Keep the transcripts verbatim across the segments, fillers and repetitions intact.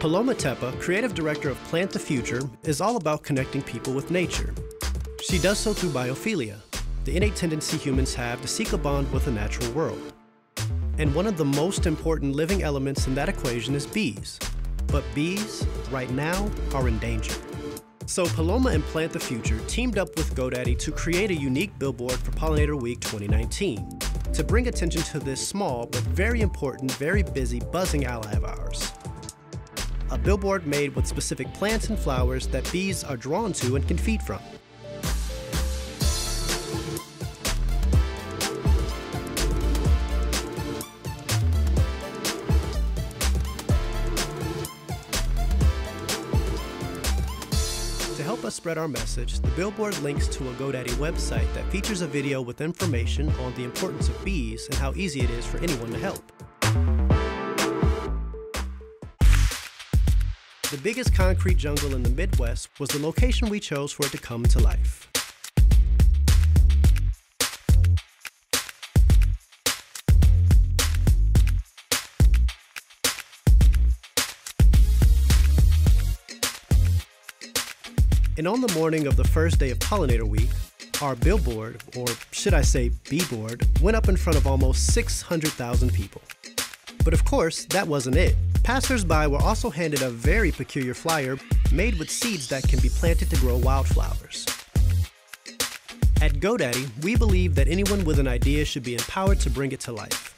Paloma Teppa, creative director of Plant the Future, is all about connecting people with nature. She does so through biophilia, the innate tendency humans have to seek a bond with the natural world. And one of the most important living elements in that equation is bees. But bees, right now, are in danger. So Paloma and Plant the Future teamed up with GoDaddy to create a unique billboard for Pollinator Week twenty nineteen to bring attention to this small but very important, very busy, buzzing ally of ours. A billboard made with specific plants and flowers that bees are drawn to and can feed from. To help us spread our message, the billboard links to a GoDaddy website that features a video with information on the importance of bees and how easy it is for anyone to help. The biggest concrete jungle in the Midwest was the location we chose for it to come to life. And on the morning of the first day of Pollinator Week, our billboard, or should I say bee board, went up in front of almost six hundred thousand people. But of course, that wasn't it. Passers-by were also handed a very peculiar flyer made with seeds that can be planted to grow wildflowers. At GoDaddy, we believe that anyone with an idea should be empowered to bring it to life.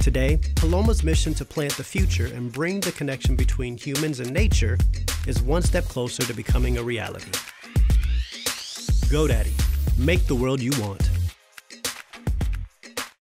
Today, Paloma's mission to plant the future and bring the connection between humans and nature is one step closer to becoming a reality. GoDaddy, make the world you want.